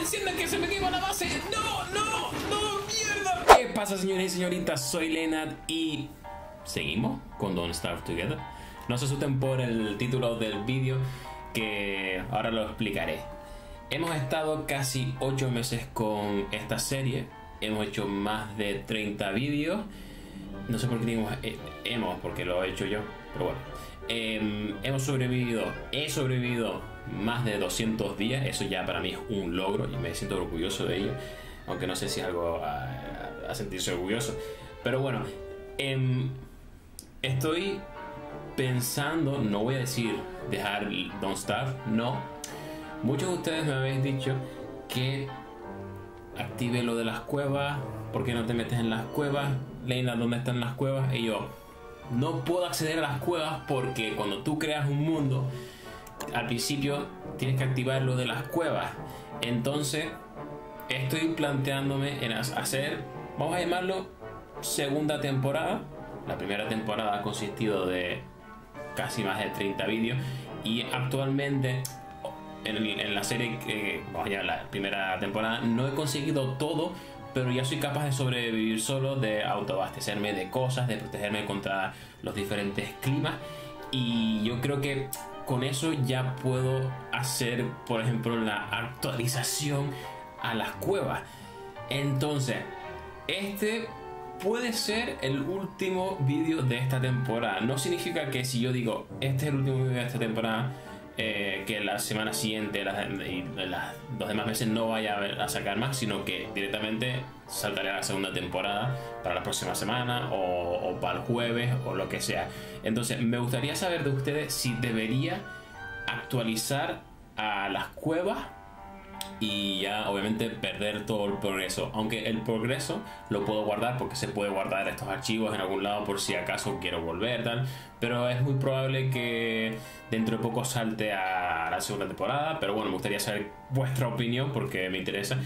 enciendan, que se me quema la base. ¡No, no, no, mierda! ¿Qué pasa, señores y señoritas? Soy Lenat y seguimos con Don't Starve Together. No se asusten por el título del vídeo, que ahora lo explicaré. Hemos estado casi 8 meses con esta serie. Hemos hecho más de 30 vídeos. No sé por qué digo hemos, porque lo he hecho yo, pero bueno. He sobrevivido más de 200 días. Eso ya para mí es un logro y me siento orgulloso de ello, aunque no sé si es algo a sentirse orgulloso. Pero bueno, estoy pensando, no voy a decir dejar Don't Starve, no. Muchos de ustedes me habéis dicho que active lo de las cuevas. ¿Por qué no te metes en las cuevas? Leila, ¿dónde están las cuevas? Y yo, no puedo acceder a las cuevas porque cuando tú creas un mundo, al principio tienes que activar lo de las cuevas. Entonces estoy planteándome en hacer, vamos a llamarlo, segunda temporada. La primera temporada ha consistido de casi más de 30 vídeos y actualmente en la serie, vamos a llamarla la primera temporada, no he conseguido todo, pero ya soy capaz de sobrevivir solo, de autoabastecerme de cosas, de protegerme contra los diferentes climas. Y yo creo que con eso ya puedo hacer, por ejemplo, la actualización a las cuevas. Entonces, este puede ser el último vídeo de esta temporada. No significa que si yo digo, este es el último vídeo de esta temporada, que la semana siguiente y los demás meses no vaya a sacar más, sino que directamente saltaré a la segunda temporada para la próxima semana o para el jueves o lo que sea. Entonces me gustaría saber de ustedes si debería actualizar a las cuevas y ya obviamente perder todo el progreso, aunque el progreso lo puedo guardar porque se puede guardar estos archivos en algún lado por si acaso quiero volver tal, pero es muy probable que dentro de poco salte a la segunda temporada. Pero bueno, me gustaría saber vuestra opinión porque me interesa.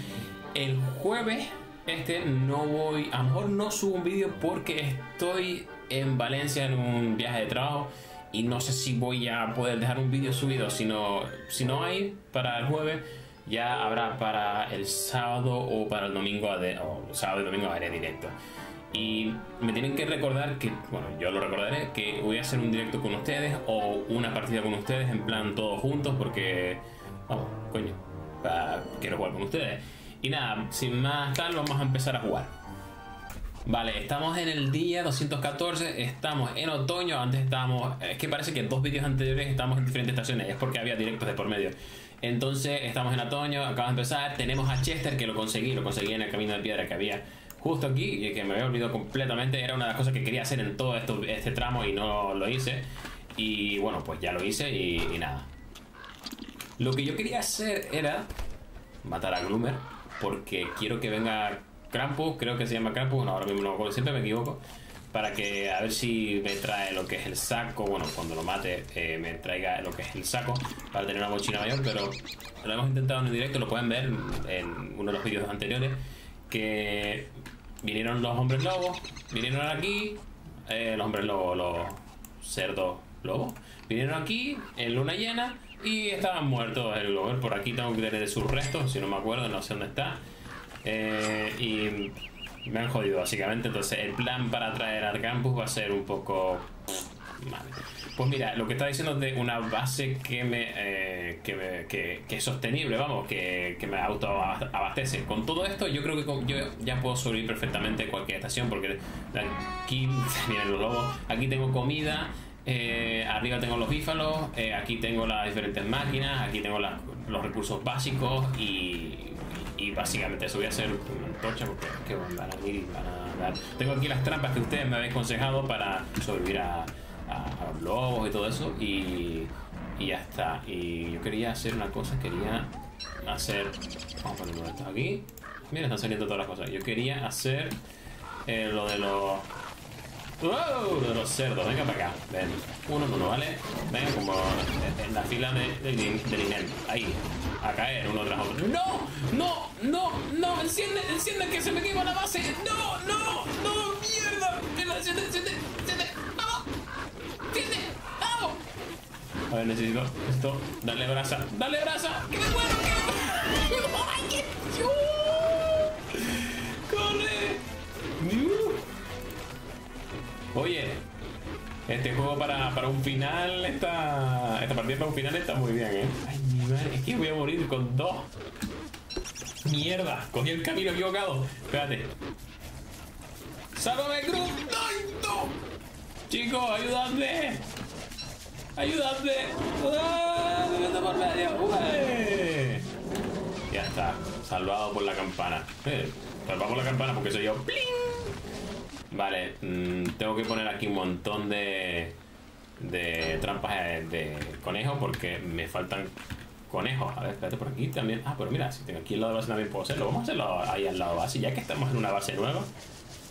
El jueves no voy, a lo mejor no subo un vídeo porque estoy en Valencia en un viaje de trabajo y no sé si voy a poder dejar un vídeo subido. Si no hay para el jueves, ya habrá para el sábado o para el domingo, o sábado y domingo haré directo. Y me tienen que recordar que, bueno, yo lo recordaré, que voy a hacer un directo con ustedes o una partida con ustedes, en plan todos juntos, porque, vamos, coño, quiero jugar con ustedes. Y nada, sin más tal, vamos a empezar a jugar. Vale, estamos en el día 214, estamos en otoño. Antes estábamos, es que parece que en dos vídeos anteriores estábamos en diferentes estaciones, es porque había directos de por medio. Entonces estamos en otoño, acabamos de empezar, tenemos a Chester, que lo conseguí en el camino de piedra que había justo aquí y que me había olvidado completamente. Era una de las cosas que quería hacer en todo este tramo y no lo hice, y bueno, pues ya lo hice y nada. Lo que yo quería hacer era matar a Gloomer porque quiero que venga Krampus, creo que se llama Krampus, no, ahora mismo no me acuerdo, siempre me equivoco, para que a ver si me trae lo que es el saco. Bueno, cuando lo mate me traiga lo que es el saco para tener una mochila mayor. Pero lo hemos intentado en el directo, lo pueden ver en uno de los vídeos anteriores, que vinieron los hombres lobos, vinieron aquí los hombres lobos, los cerdos lobos, vinieron aquí en luna llena y estaban muertos el Glomer. Por aquí tengo que tener sus restos, si no me acuerdo, no sé dónde está, y me han jodido básicamente. Entonces el plan para traer al campus va a ser un poco... Vale. Pues mira, lo que está diciendo es de una base que es sostenible, vamos, que me autoabastece. Con todo esto yo creo que yo ya puedo sobrevivir perfectamente a cualquier estación, porque aquí vienen los lobos, aquí tengo comida, arriba tengo los bífalos, aquí tengo las diferentes máquinas, aquí tengo los recursos básicos y básicamente eso. Voy a hacer una antorcha porque es que van a ir y van a dar. Tengo aquí las trampas que ustedes me habéis aconsejado para sobrevivir a los lobos y todo eso, y ya está. Y yo quería hacer una cosa, vamos a poner uno de estos aquí. Mira, están saliendo todas las cosas. Yo quería hacer lo de los... ¡Wow! Lo de los cerdos. Venga para acá. Ven. Uno por uno, ¿vale? Venga, como en la fila del INEM. Ahí. A caer uno tras otro. ¡No! ¡No! ¡No! ¡No! ¡Enciende! ¡Enciende! ¡Que se me quema la base! ¡No! ¡No! ¡No! ¡Mierda! ¡Enciende! ¡Enciende! ¡Enciende! ¡Vamos! ¡Enciende! ¡Vamos! A ver, necesito esto. ¡Dale brasa! ¡Dale brasa! ¡Que me muero! ¡Que me muero! ¡Corre! Oye, este juego para un final, esta partida para un final está muy bien, ¿eh? Ay, mi madre, es que voy a morir con dos. Mierda, cogí el camino equivocado. Espérate. ¡Sálvame, Groot! ¡Ay, no! Chicos, ayúdame. ¡Ayúdame! ¡Ah! ¡Me meto por medio! ¡Uy! Ya está, salvado por la campana. Salvado por la campana porque soy yo. ¡Pling! Vale, tengo que poner aquí un montón de trampas de conejos porque me faltan conejos. A ver, espérate, por aquí también. Ah, pero mira, si tengo aquí el lado de base también puedo hacerlo. Vamos a hacerlo ahí al lado de base. Ya que estamos en una base nueva,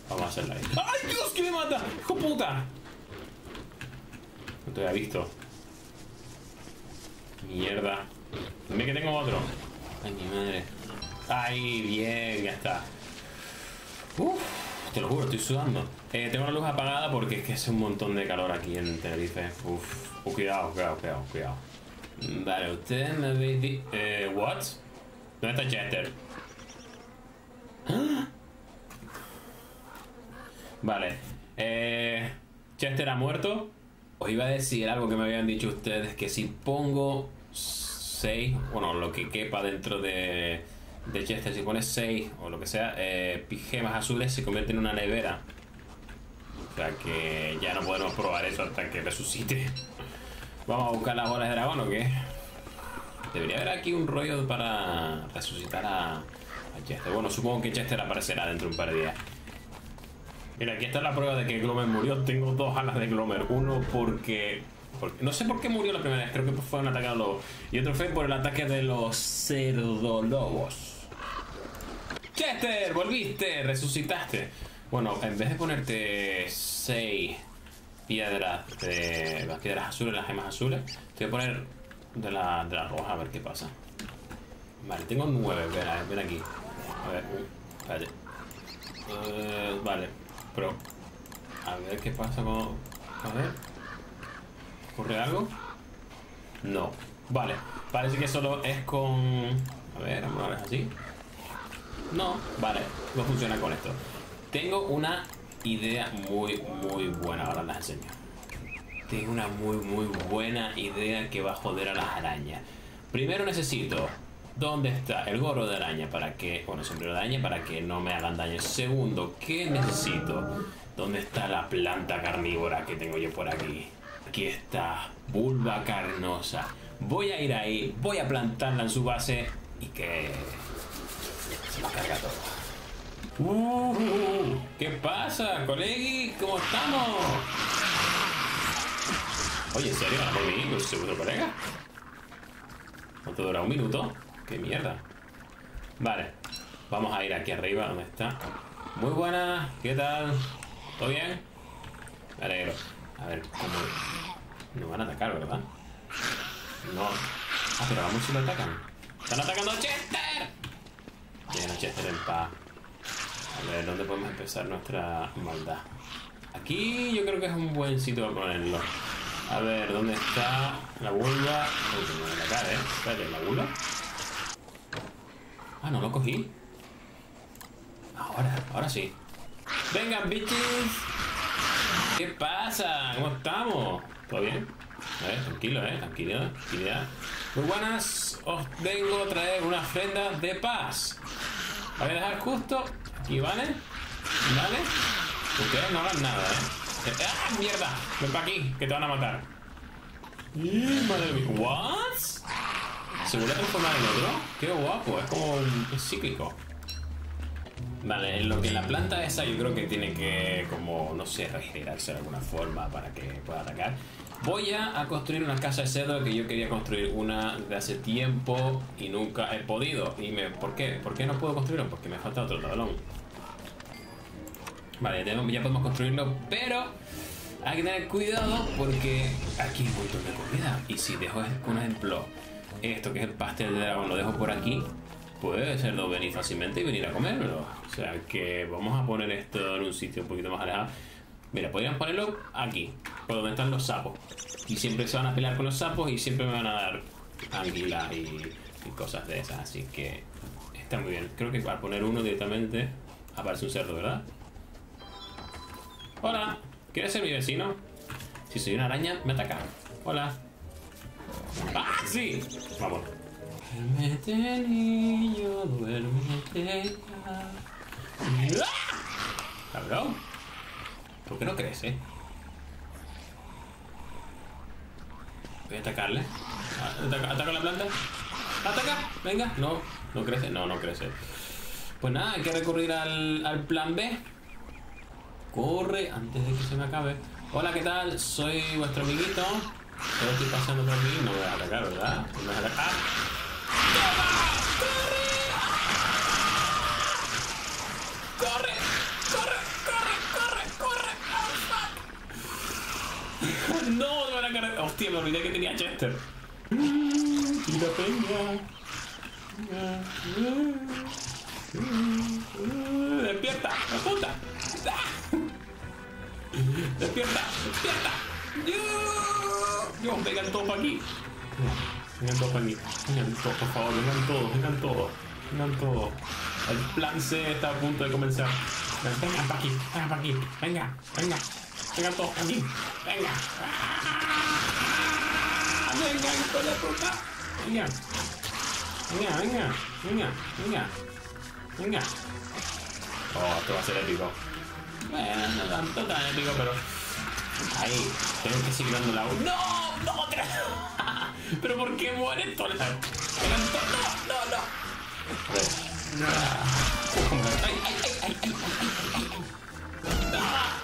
vamos a hacerlo ahí. ¡Ay, Dios, que me mata! ¡Hijo puta! No te había visto. Mierda. Dime que tengo otro. Ay, mi madre. Ay, bien, ya está. Uf, te lo juro, estoy sudando. Tengo la luz apagada porque es que hace un montón de calor aquí en Tenerife. Uf, cuidado, cuidado, cuidado, cuidado. Vale, ustedes me habéis dicho... ¿What? ¿Dónde está Chester? ¿Ah? Vale. Chester ha muerto. Os iba a decir algo que me habían dicho ustedes, que si pongo 6, bueno, lo que quepa dentro de Chester, si pones 6 o lo que sea, pijamas azules se convierte en una nevera. O sea que ya no podemos probar eso hasta que resucite. ¿Vamos a buscar las bolas de dragón o qué? Debería haber aquí un rollo para resucitar a Chester. Bueno, supongo que Chester aparecerá dentro de un par de días. Mira, aquí está la prueba de que Glomer murió. Tengo dos alas de Glomer. Uno porque no sé por qué murió la primera vez. Creo que fue un ataque a lobos. Y otro fue por el ataque de los cerdolobos. ¡Chester! ¡Volviste! ¡Resucitaste! Bueno, en vez de ponerte 6 piedras de las piedras azules, las gemas azules, te voy a poner de la roja, a ver qué pasa. Vale, tengo 9. Ven aquí. A ver, espérate. Vale. Pero, a ver qué pasa con... A ver... ¿Ocurre algo? No. Vale. Parece que solo es con... A ver, una vez así. No. Vale. No funciona con esto. Tengo una idea muy, muy buena. Ahora las enseño. Tengo una muy, muy buena idea que va a joder a las arañas. Primero necesito... ¿Dónde está el gorro de araña para que... Bueno, el sombrero de araña para que no me hagan daño. Segundo, ¿qué necesito? ¿Dónde está la planta carnívora que tengo yo por aquí? Aquí está, vulva carnosa. Voy a ir ahí, voy a plantarla en su base y que... se la carga todo. ¿Qué pasa, colegui? ¿Cómo estamos? Oye, ¿en serio? ¿Van a morir con su segundo colega? ¿Cuánto dura? ¿Un minuto? ¡Qué mierda! Vale, vamos a ir aquí arriba, donde está. Muy buena, ¿qué tal? ¿Todo bien? Me alegro. A ver, ¿cómo? Nos van a atacar, ¿verdad? No. Ah, pero vamos si lo atacan. ¡Están atacando a Chester! Llegan a Chester en paz. A ver, ¿dónde podemos empezar nuestra maldad? Aquí yo creo que es un buen sitio para ponerlo. A ver, ¿dónde está la vulva? Uy, que me van a atacar, ¿eh? Espérate, ¿la vulva? Ah, no lo cogí. Ahora sí. ¡Vengan, bitches! ¿Qué pasa? ¿Cómo estamos? ¿Todo bien? A ver, tranquilo, tranquilidad, tranquilidad. Muy buenas, os vengo a traer unas ofrendas de paz. La voy a dejar justo aquí, ¿vale? ¿Vale? Ustedes no hagan nada, ¿eh? ¡Ah, mierda! Ven para aquí, que te van a matar. ¡Madre mía! ¿What? Se vuelve a transformar en otro. Qué guapo, es como un cíclico. Vale, en lo que la planta esa yo creo que tiene que, como, no sé, regenerarse de alguna forma para que pueda atacar. Voy a construir una casa de cedro que yo quería construir una de hace tiempo y nunca he podido. ¿Por qué? ¿Por qué no puedo construirlo? Porque me falta otro tablón. Vale, ya podemos construirlo, pero... hay que tener cuidado porque aquí hay un montón de comida. Y si dejo un ejemplo... esto que es el pastel de dragón lo dejo por aquí, puede ser de venir fácilmente y venir a comérmelo. O sea que vamos a poner esto en un sitio un poquito más alejado. Mira, podríamos ponerlo aquí, por donde están los sapos. Y siempre se van a pelear con los sapos y siempre me van a dar anguila y y cosas de esas, así que está muy bien. Creo que al poner uno directamente aparece un cerdo, ¿verdad? Hola, ¿quieres ser mi vecino? Si soy una araña, me ataca. Hola. ¡Ah, sí! Vamos. Duérmete, niño, duérmete. ¡Ah! ¿Cabrón? ¿Por qué no crece? Voy a atacarle. ¿Ataca la planta? ¡Ataca! Venga. No, no crece. No, no crece. Pues nada, hay que recurrir al plan B. Corre antes de que se me acabe. Hola, ¿qué tal? Soy vuestro amiguito. Solo estoy pasando por aquí. No me vas a atacar, ¿verdad? No me vas a atacar. ¡Toma! ¡Corre! ¡Corre! ¡Corre! ¡Corre! ¡Corre! ¡Corre! ¡No! ¡No van a cargar! ¡Hostia! Me olvidé que tenía Chester. ¡Tira peña! ¡Despierta! ¡La puta! ¡Despierta! ¡Despierta! ¡Dios! ¡Vengan todos para aquí! ¡Vengan todos para aquí! ¡Vengan todos, por favor! ¡Vengan todos! ¡Vengan todos! ¡Vengan todos! El plan C está a punto de comenzar. ¡Vengan para aquí! ¡Vengan para aquí! ¡Venga! ¡Venga! ¡Vengan todos para aquí! ¡Venga! ¡Vengan con la puta! ¡Venga! ¡Venga! ¡Venga! ¡Venga! ¡Venga! ¡Venga! ¡Oh! Esto va a ser épico. Bueno, no tanto tan épico, pero... Ahí, tengo que seguir dando la... ¡No! ¡No! ¡Otra! ¿Pero por qué muere todo el... ¡No! ¡No! ¡No! ¡Ay! ¡Ay! ¡Ay! ¡Ay! ¡Ay! ¡Ah!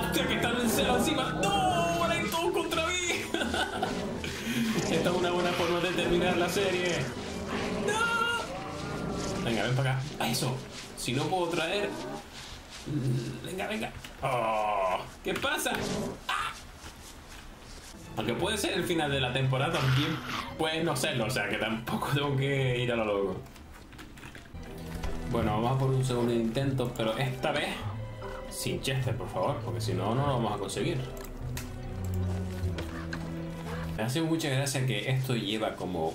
¡Hostia! ¡Que están en cero encima! ¡No! ¡Ahora hay todo contra mí! Esta es una buena forma de terminar la serie. ¡No! Venga, ven para acá. ¡A eso! Si no puedo traer... Venga, venga. Oh, ¿qué pasa? ¡Ah! Aunque puede ser el final de la temporada también, pues no serlo, o sea que tampoco tengo que ir a lo loco. Bueno, vamos a por un segundo intento, pero esta vez sin Chester, por favor, porque si no, no lo vamos a conseguir. Me hace mucha gracia que esto lleva como...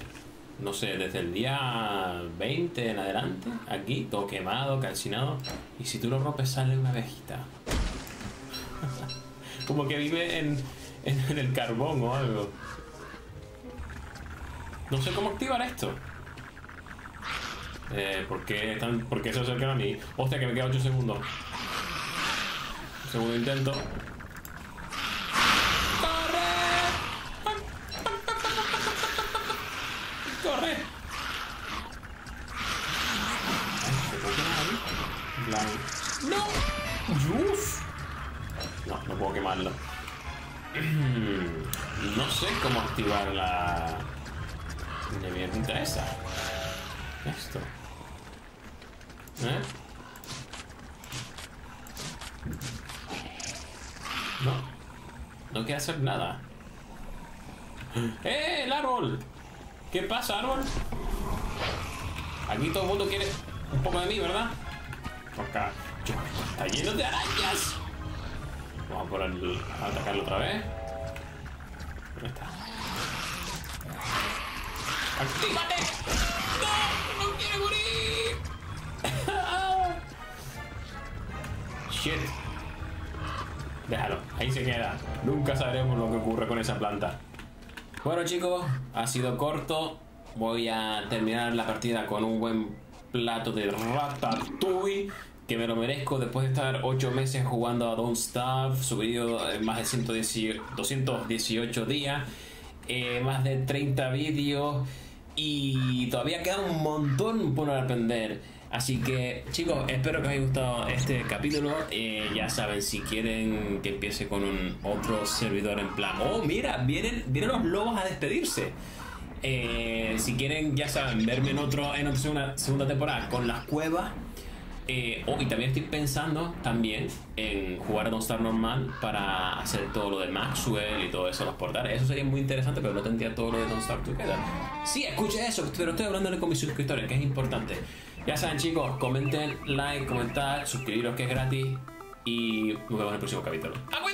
No sé, desde el día 20 en adelante, aquí, todo quemado, calcinado. Y si tú lo rompes, sale una abejita. Como que vive en el carbón o algo. No sé cómo activar esto. ¿Por qué se acercan a mí? Hostia, que me queda 8 segundos. Un segundo intento. No, no puedo quemarlo. No sé cómo activar la mierda esa. Esto. ¿Eh? No. No quiero hacer nada. ¡Eh, el árbol! ¿Qué pasa, árbol? Aquí todo el mundo quiere un poco de mí, ¿verdad? Acá. ¡Está lleno de arañas! Vamos a atacarlo otra vez. ¿Dónde está? ¡Actívate! ¡No! ¡No quiero morir! ¡Shit! Déjalo, ahí se queda. Nunca sabremos lo que ocurre con esa planta. Bueno, chicos, ha sido corto. Voy a terminar la partida con un buen plato de ratatouille, que me lo merezco después de estar 8 meses jugando a Don't Starve, subido en más de 218 días, más de 30 vídeos, y todavía queda un montón por aprender. Así que, chicos, espero que os haya gustado este capítulo. Ya saben, si quieren que empiece con otro servidor en plan... ¡Oh, mira! Vienen los lobos a despedirse. Si quieren, ya saben, verme en una segunda temporada con las cuevas. Y también estoy pensando en jugar a Don't Starve normal para hacer todo lo de Maxwell y todo eso, los portales. Eso sería muy interesante, pero no tendría todo lo de Don't Starve Together. Sí, escuche eso, pero estoy hablando con mis suscriptores, que es importante. Ya saben, chicos, comenten, like, comentar, suscribiros, que es gratis. Y nos vemos en el próximo capítulo.